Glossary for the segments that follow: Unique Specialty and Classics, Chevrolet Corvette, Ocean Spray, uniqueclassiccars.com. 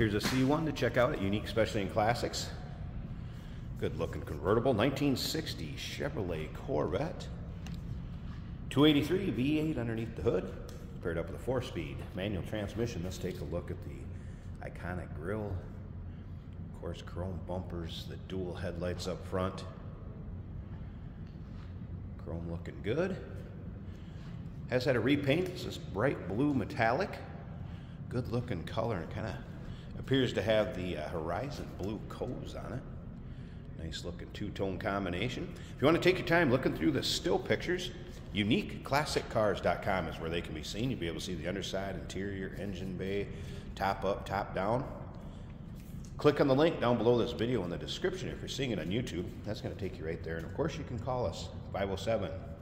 Here's a C1 to check out at Unique Specialty and Classics. Good looking convertible, 1960 Chevrolet Corvette. 283 V8 underneath the hood, paired up with a 4-speed manual transmission. Let's take a look at the iconic grille. Of course, chrome bumpers, the dual headlights up front. Chrome looking good. Has had a repaint. It's this bright blue metallic. Good looking color, and kind of appears to have the horizon blue hose on it. Nice looking two-tone combination. If you want to take your time looking through the still pictures, uniqueclassiccars.com is where they can be seen. You'll be able to see the underside, interior, engine bay, top up, top down. Click on the link down below this video in the description if you're seeing it on YouTube. That's going to take you right there. And of course, you can call us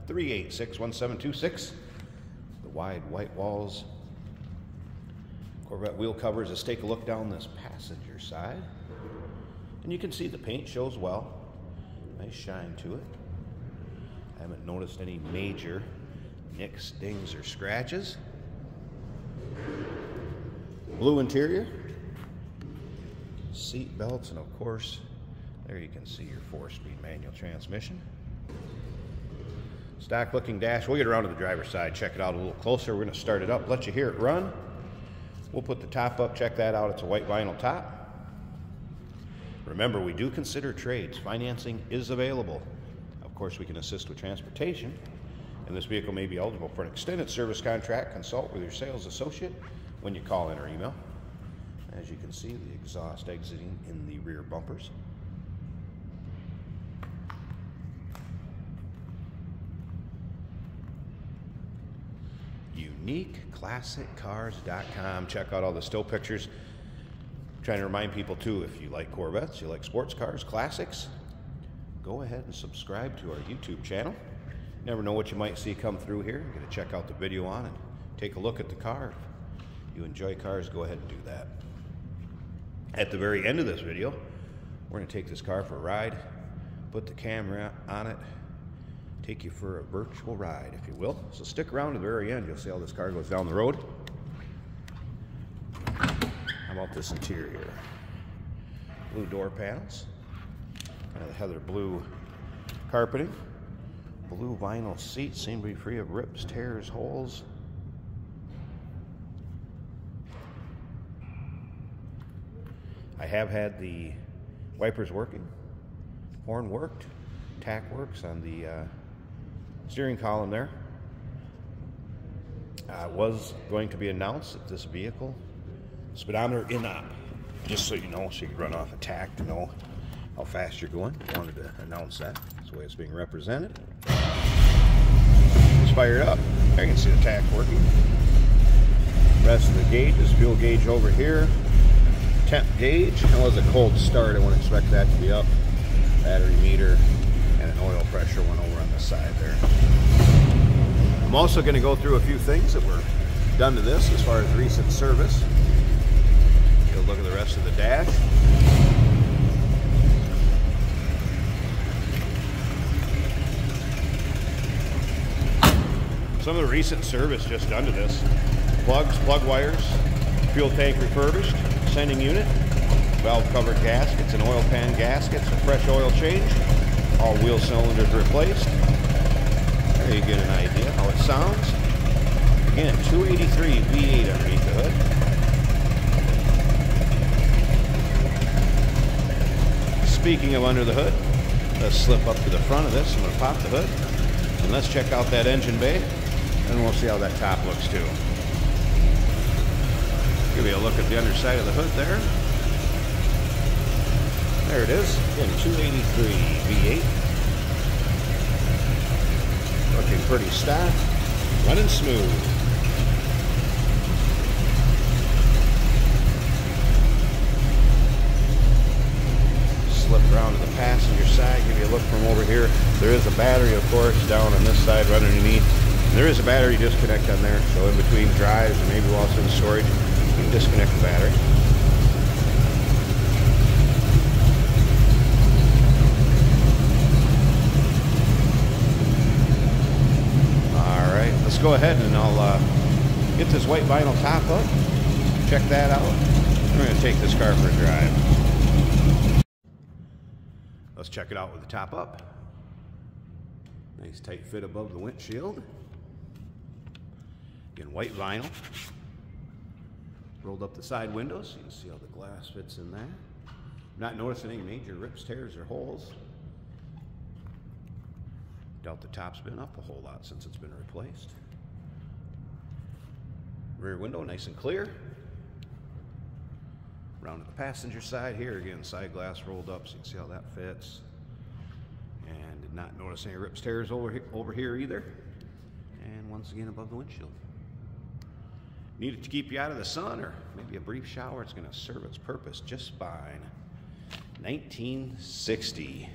507-386-1726. The wide white walls, Corvette wheel covers. Let's take a look down this passenger side. And you can see the paint shows well. Nice shine to it. I haven't noticed any major nicks, stings, or scratches. Blue interior. Seat belts, and of course, there you can see your 4-speed manual transmission. Stock looking dash. We'll get around to the driver's side, check it out a little closer. We're gonna start it up, let you hear it run. We'll put the top up, check that out. It's a white vinyl top. Remember, we do consider trades. Financing is available. Of course, we can assist with transportation, and this vehicle may be eligible for an extended service contract. Consult with your sales associate when you call in or email. As you can see, the exhaust exiting in the rear bumpers. UniqueClassicCars.com. Check out all the still pictures. Trying to remind people too, if you like Corvettes, you like sports cars, classics, go ahead and subscribe to our YouTube channel. You never know what you might see come through here. You're going to check out the video on and take a look at the car. If you enjoy cars, go ahead and do that. At the very end of this video, we're going to take this car for a ride, put the camera on it, take you for a virtual ride, if you will. So stick around to the very end. You'll see how this car goes down the road. About this interior, blue door panels, kind of the heather blue carpeting, blue vinyl seats, seem to be free of rips, tears, holes. I have had the wipers working, horn worked, tack works on the steering column there. It was going to be announced that this vehicle speedometer in op, just so you know, so you can run off a tack to know how fast you're going. I wanted to announce that. That's the way it's being represented. It's fired up. I can see the tack working. Rest of the gauge is fuel gauge over here. Temp gauge. That was a cold start. I wouldn't expect that to be up. Battery meter and an oil pressure one over on the side there. I'm also going to go through a few things that were done to this as far as recent service. Look at the rest of the dash. Some of the recent service just done to this. Plugs, plug wires, fuel tank refurbished, sending unit, valve cover gaskets and oil pan gaskets, a fresh oil change, all wheel cylinders replaced. There you get an idea how it sounds. Again, 283 V8 underneath the hood. Speaking of under the hood, let's slip up to the front of this. I'm going to pop the hood, and let's check out that engine bay, and we'll see how that top looks too. Give you a look at the underside of the hood there. There it is, in 283 V8. Looking pretty stock, running smooth. Around to the passenger side, give you a look from over here. There is a battery, of course, down on this side right underneath. There is a battery disconnect on there, so in between drives and maybe while it's in storage, you can disconnect the battery. All right, let's go ahead and I'll get this white vinyl top up, check that out. We're going to take this car for a drive. Let's check it out with the top up. Nice tight fit above the windshield. Again, white vinyl. Rolled up the side windows. You can see how the glass fits in there. Not noticing any major rips, tears, or holes. Doubt the top's been up a whole lot since it's been replaced. Rear window nice and clear. Round to the passenger side here. Again, side glass rolled up so you can see how that fits. And did not notice any rips, tears over here either. And once again above the windshield. Needed to keep you out of the sun or maybe a brief shower. It's going to serve its purpose just fine. 1960.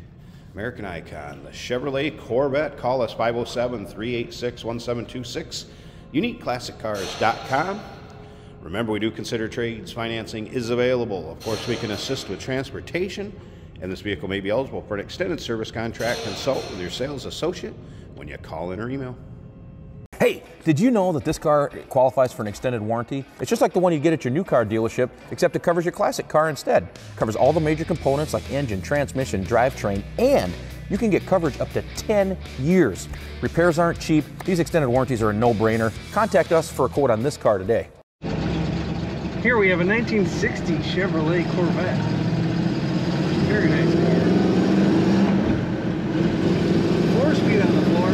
American icon. The Chevrolet Corvette. Call us 507-386-1726. uniqueclassiccars.com. Remember, we do consider trades. Financing is available. Of course, we can assist with transportation, and this vehicle may be eligible for an extended service contract. Consult with your sales associate when you call in or email. Hey, did you know that this car qualifies for an extended warranty? It's just like the one you get at your new car dealership, except it covers your classic car instead. It covers all the major components like engine, transmission, drivetrain, and you can get coverage up to 10 years. Repairs aren't cheap. These extended warranties are a no-brainer. Contact us for a quote on this car today. Here we have a 1960 Chevrolet Corvette. Very nice car. 4-speed on the floor.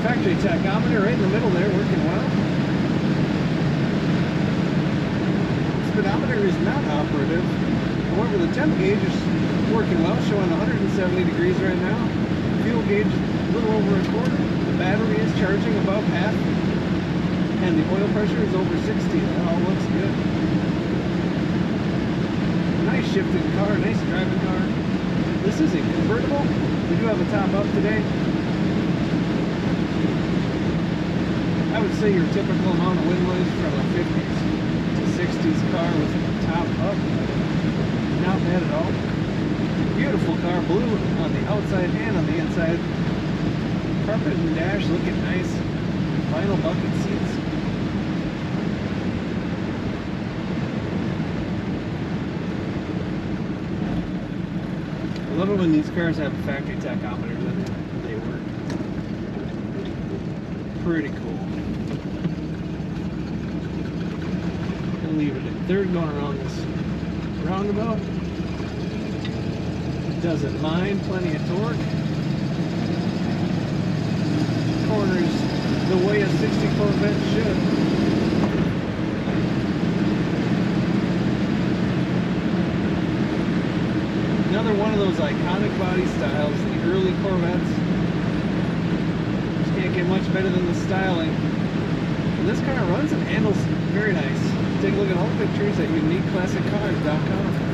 Factory tachometer right in the middle there, working well. Speedometer is not operative. However, the temp gauge is working well, showing 170 degrees right now. Fuel gauge a little over a quarter. Battery is charging above half, and the oil pressure is over 60. That all looks good. Nice shifting car, nice driving car. This is a convertible. We do have a top up today. I would say your typical amount of wind noise from a 50s to 60s car with a top up. Not bad at all. Beautiful car, blue on the outside and on the inside. Carpet and dash looking nice. Vinyl bucket seats. I love it when these cars have a factory tachometer in them. They work. Pretty cool. I'll leave it at third going around this roundabout. It doesn't mind, plenty of torque. Corners the way a 60 Corvette should. Another one of those iconic body styles, the early Corvettes. Just can't get much better than the styling. And this car runs and handles very nice. Take a look at all the pictures at uniqueclassiccars.com.